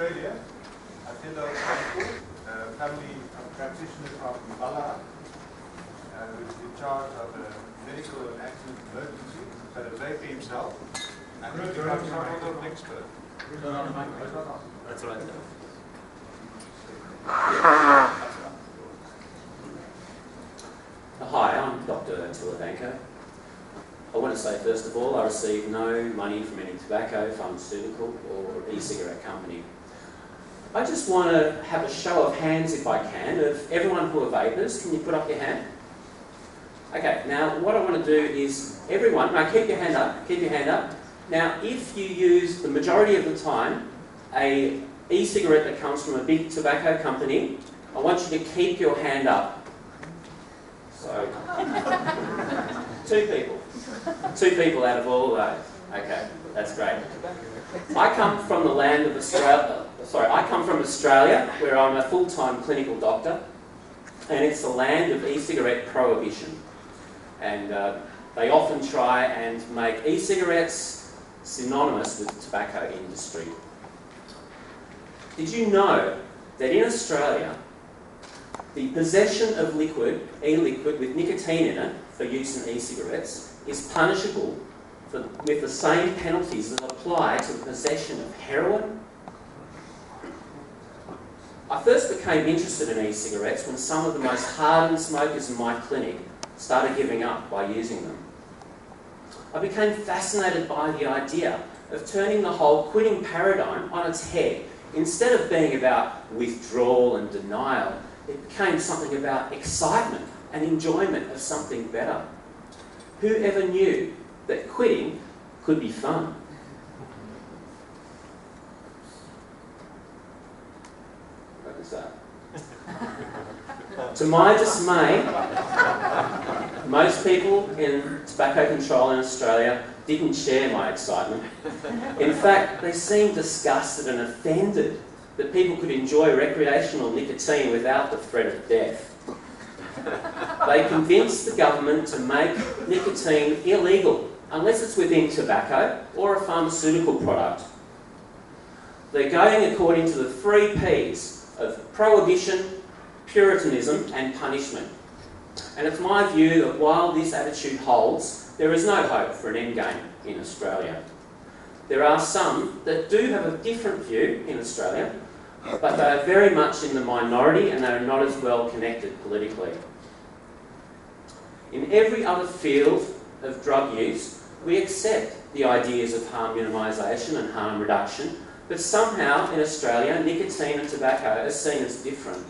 Australia, Attila Danko, family practitioner from Bala, who is in charge of a medical and accident emergency, but a baby himself, and he becomes a medical expert. That's right. Hi, I'm Dr. Attila Danko. I want to say, first of all, I receive no money from any tobacco, pharmaceutical or e-cigarette company. I just want to have a show of hands, if I can, of everyone who are vapors. Can you put up your hand? Okay, now what I want to do is, everyone, now keep your hand up, keep your hand up. Now, if you use, the majority of the time, a e-cigarette that comes from a big tobacco company, I want you to keep your hand up. So, two people out of all those. Okay, that's great. I come from the land of Australia. Sorry, I come from Australia, where I'm a full-time clinical doctor, and it's the land of e-cigarette prohibition. And they often try and make e-cigarettes synonymous with the tobacco industry. Did you know that in Australia, the possession of liquid, e-liquid with nicotine in it for use in e-cigarettes is punishable with the same penalties that apply to the possession of heroin? I first became interested in e-cigarettes when some of the most hardened smokers in my clinic started giving up by using them. I became fascinated by the idea of turning the whole quitting paradigm on its head. Instead of being about withdrawal and denial, it became something about excitement and enjoyment of something better. Who ever knew that quitting could be fun? What is that? To my dismay, most people in tobacco control in Australia didn't share my excitement. In fact, they seemed disgusted and offended that people could enjoy recreational nicotine without the threat of death. They convinced the government to make nicotine illegal unless it's within tobacco or a pharmaceutical product. They're going according to the 3 Ps of prohibition, puritanism and punishment. And it's my view that while this attitude holds, there is no hope for an endgame in Australia. There are some that do have a different view in Australia, but they are very much in the minority and they are not as well connected politically. In every other field of drug use, we accept the ideas of harm minimisation and harm reduction, but somehow in Australia, nicotine and tobacco are seen as different.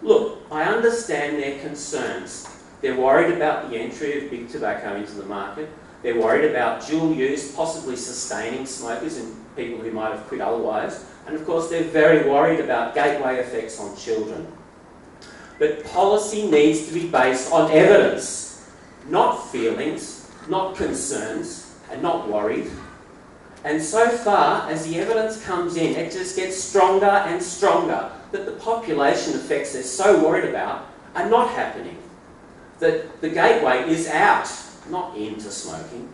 Look, I understand their concerns. They're worried about the entry of big tobacco into the market. They're worried about dual use, possibly sustaining smokers and people who might have quit otherwise. And of course, they're very worried about gateway effects on children. But policy needs to be based on evidence, not feelings, not concerns, and not worried. And so far, as the evidence comes in, it just gets stronger and stronger that the population effects they're so worried about are not happening. That the gateway is out, not into smoking.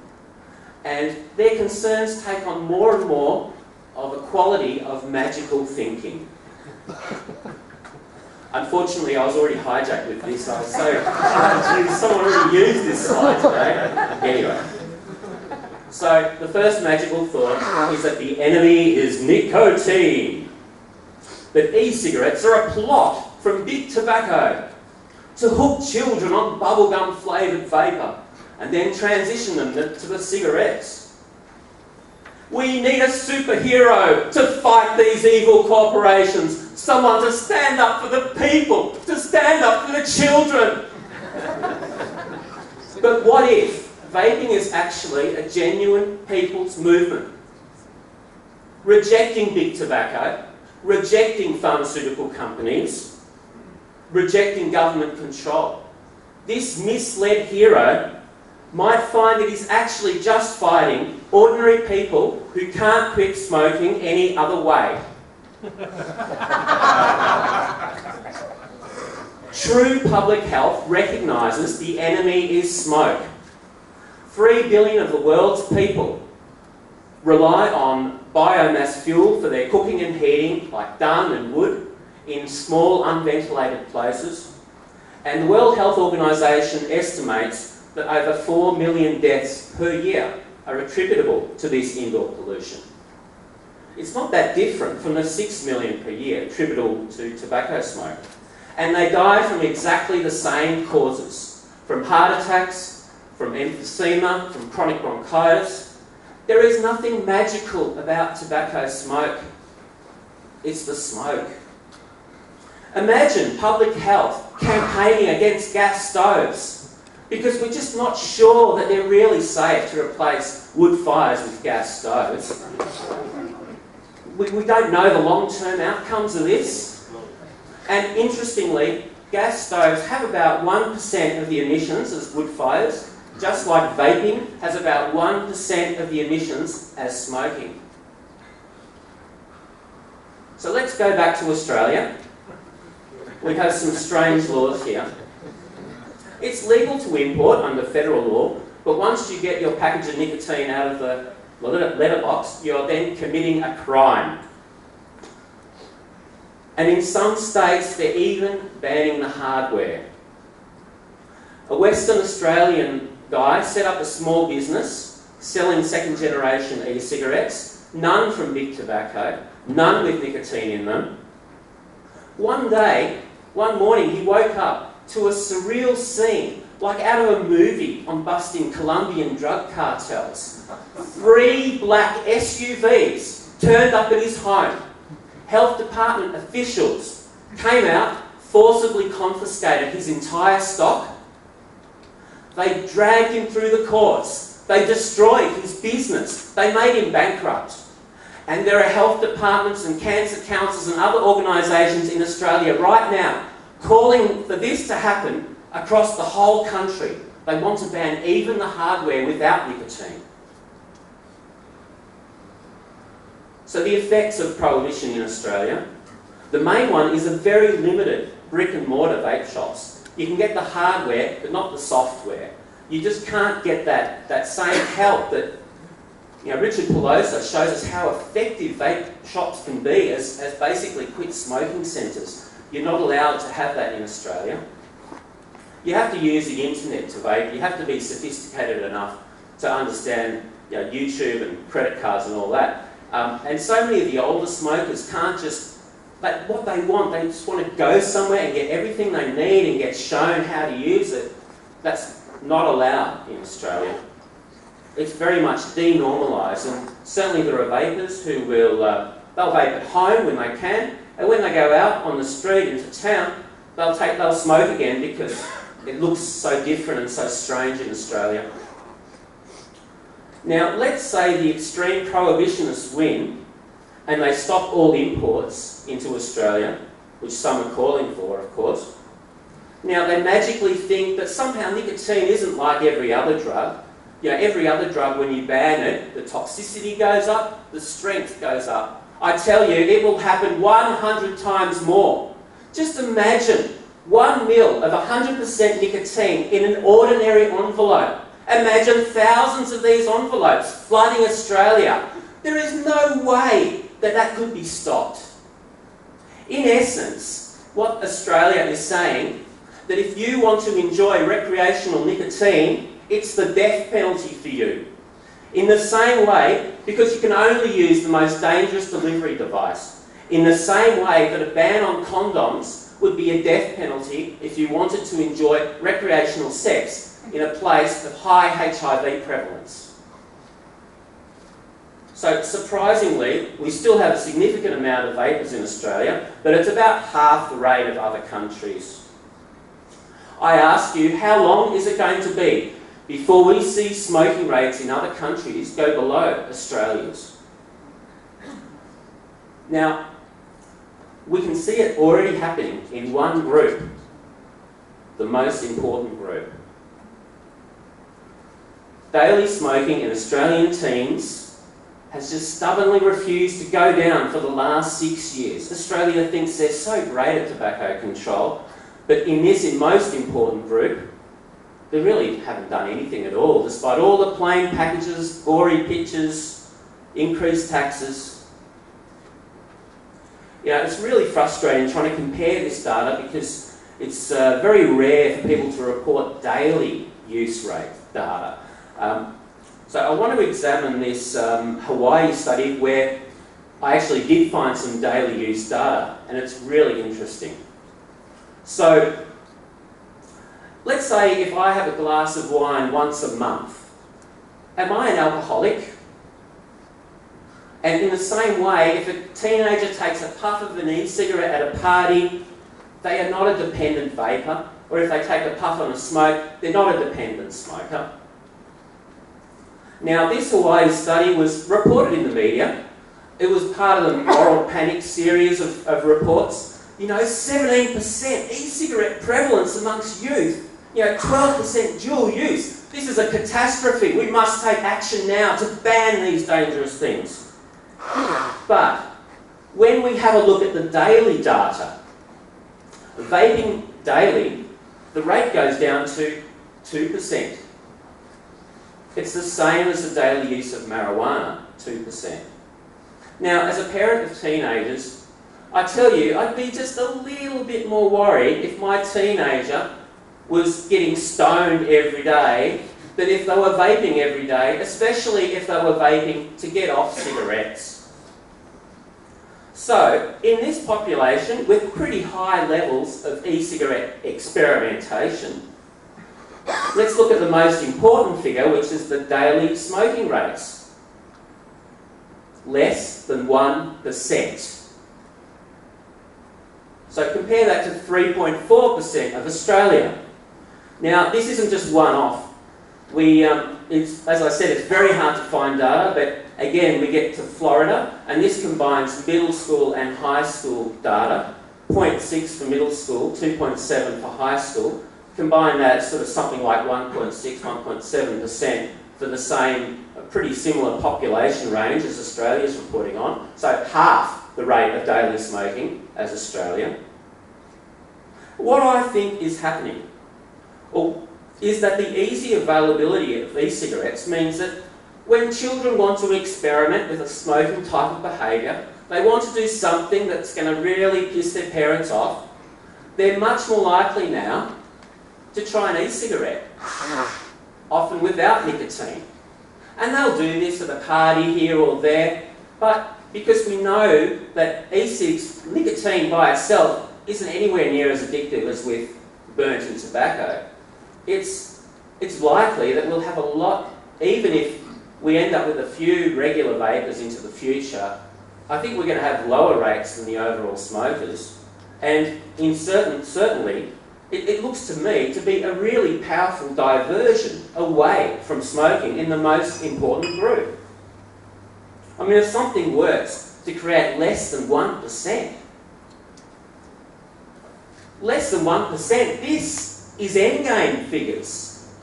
And their concerns take on more and more of a quality of magical thinking. Unfortunately, I was already hijacked with this. I was so someone already used this slide today. Anyway. So, the first magical thought is that the enemy is nicotine. That e-cigarettes are a plot from big tobacco to hook children on bubblegum flavoured vapour and then transition them to the cigarettes. We need a superhero to fight these evil corporations. Someone to stand up for the people, to stand up for the children. But what if vaping is actually a genuine people's movement? Rejecting big tobacco, rejecting pharmaceutical companies, rejecting government control. This misled hero might find that he's actually just fighting ordinary people who can't quit smoking any other way. True public health recognises the enemy is smoke. 3 billion of the world's people rely on biomass fuel for their cooking and heating, like dung and wood, in small unventilated places. And the World Health Organization estimates that over 4 million deaths per year are attributable to this indoor pollution. It's not that different from the 6 million per year attributable to tobacco smoke. And they die from exactly the same causes, from heart attacks, from emphysema, from chronic bronchitis. There is nothing magical about tobacco smoke. It's the smoke. Imagine public health campaigning against gas stoves because we're just not sure that they're really safe to replace wood fires with gas stoves. We don't know the long-term outcomes of this. And interestingly, gas stoves have about 1% of the emissions as wood fires, just like vaping has about 1% of the emissions as smoking. So let's go back to Australia. We have some strange laws here. It's legal to import under federal law, but once you get your package of nicotine out of the letterbox, you're then committing a crime. And in some states, they're even banning the hardware. A Western Australian guy set up a small business selling second-generation e-cigarettes, none from big tobacco, none with nicotine in them. One morning, he woke up to a surreal scene, like out of a movie on busting Colombian drug cartels. 3 black SUVs turned up at his home. Health department officials came out, forcibly confiscated his entire stock. They dragged him through the courts. They destroyed his business. They made him bankrupt. And there are health departments and cancer councils and other organisations in Australia right now calling for this to happen across the whole country. They want to ban even the hardware without nicotine. So the effects of prohibition in Australia, the main one is a very limited brick and mortar vape shops. You can get the hardware, but not the software. You just can't get that same help that Richard Pelosa shows us how effective vape shops can be as basically quit smoking centres. You're not allowed to have that in Australia. You have to use the internet to vape. You have to be sophisticated enough to understand YouTube and credit cards and all that. And so many of the older smokers can't just, but what they just want to go somewhere and get everything they need and get shown how to use it. That's not allowed in Australia. It's very much denormalised, and certainly there are vapors who will they'll vape at home when they can, and when they go out on the street into town, they'll smoke again because it looks so different and so strange in Australia. Now, let's say the extreme prohibitionists win, and they stop all imports into Australia, which some are calling for, of course. Now, they magically think that somehow nicotine isn't like every other drug. Every other drug, when you ban it, the toxicity goes up, the strength goes up. I tell you, it will happen 100 times more. Just imagine 1 ml of 100% nicotine in an ordinary envelope. Imagine thousands of these envelopes flooding Australia. There is no way that could be stopped. In essence, what Australia is saying, that if you want to enjoy recreational nicotine, it's the death penalty for you. In the same way, because you can only use the most dangerous delivery device, in the same way that a ban on condoms would be a death penalty if you wanted to enjoy recreational sex in a place of high HIV prevalence. So, surprisingly, we still have a significant amount of vapors in Australia, but it's about half the rate of other countries. I ask you, how long is it going to be before we see smoking rates in other countries go below Australia's? Now, we can see it already happening in one group, the most important group. Daily smoking in Australian teens has just stubbornly refused to go down for the last 6 years. Australia thinks they're so great at tobacco control, but in this most important group, they really haven't done anything at all, despite all the plain packages, gory pictures, increased taxes. You know, it's really frustrating trying to compare this data because it's very rare for people to report daily use rate data. So I want to examine this Hawaii study where I actually did find some daily use data, and it's really interesting. So let's say if I have a glass of wine once a month, am I an alcoholic? And in the same way, if a teenager takes a puff of an e-cigarette at a party, they are not a dependent vapor. Or if they take a puff on a smoke, they're not a dependent smoker. Now, this Hawaii study was reported in the media. It was part of the Moral Panic series of reports. You know, 17% e-cigarette prevalence amongst youth. You know, 12% dual use. This is a catastrophe. We must take action now to ban these dangerous things. But when we have a look at the daily data, vaping daily, the rate goes down to 2%. It's the same as the daily use of marijuana, 2%. Now, as a parent of teenagers, I tell you, I'd be just a little bit more worried if my teenager was getting stoned every day than if they were vaping every day, especially if they were vaping to get off cigarettes. So, in this population, with pretty high levels of e-cigarette experimentation, let's look at the most important figure, which is the daily smoking rates. Less than 1%. So compare that to 3.4% of Australia. Now, this isn't just one-off. As I said, it's very hard to find data, but again, we get to Florida, and this combines middle school and high school data. 0.6 for middle school, 2.7 for high school. Combine that, sort of something like 1.6, 1.7% for the same, pretty similar population range as Australia is reporting on. So half the rate of daily smoking as Australia. What I think is happening is that the easy availability of e-cigarettes means that when children want to experiment with a smoking type of behaviour, they want to do something that's going to really piss their parents off, they're much more likely now to try an e-cigarette, often without nicotine. And they'll do this at a party here or there, but because we know that e-cigs, nicotine by itself, isn't anywhere near as addictive as with burnt-in tobacco, it's likely that we'll have a lot, even if we end up with a few regular vapors into the future, I think we're going to have lower rates than the overall smokers. And certainly, it looks to me to be a really powerful diversion away from smoking in the most important group. I mean, if something works to create less than 1%, this is endgame figures.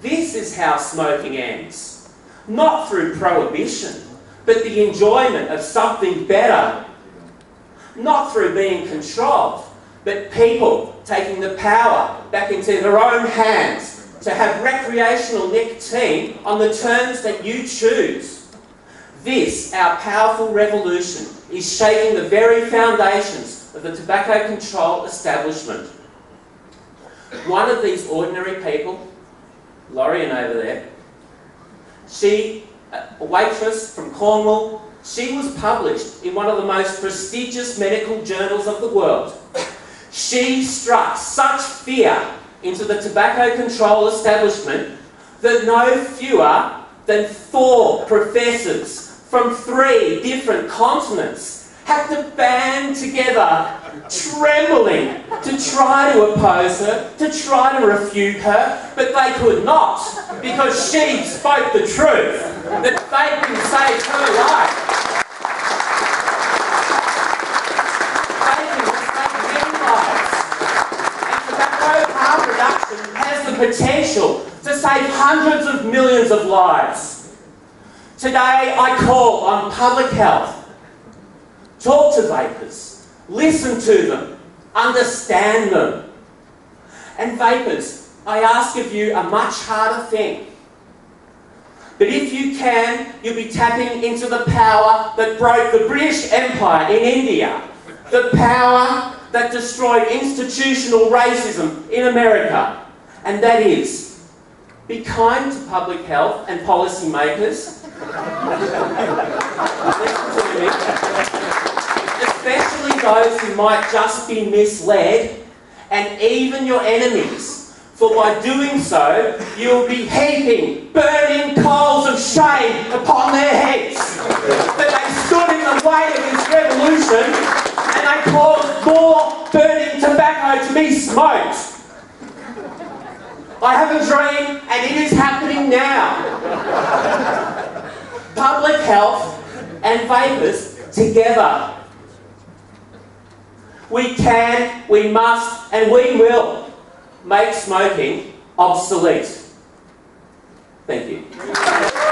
This is how smoking ends. Not through prohibition, but the enjoyment of something better. Not through being controlled, but people taking the power back into their own hands to have recreational nicotine on the terms that you choose. This, our powerful revolution, is shaking the very foundations of the tobacco control establishment. One of these ordinary people, Lorian over there, she, a waitress from Cornwall, she was published in one of the most prestigious medical journals of the world. She struck such fear into the tobacco control establishment that no fewer than 4 professors from 3 different continents had to band together, trembling, to try to oppose her, to try to refute her, but they could not, because she spoke the truth, that they can save her life. Potential to save hundreds of millions of lives. Today I call on public health. Talk to vapors, listen to them, understand them. And vapors, I ask of you a much harder thing. But if you can, you'll be tapping into the power that broke the British Empire in India, the power that destroyed institutional racism in America. And that is, be kind to public health and policy makers, especially those who might just be misled, and even your enemies, for by doing so, you'll be heaping burning coals of shame upon their heads. But they stood in the way of this revolution, and I caused more burning tobacco to be smoked. I have a dream, and it is happening now. Public health and vapours together. We can, we must, and we will make smoking obsolete. Thank you.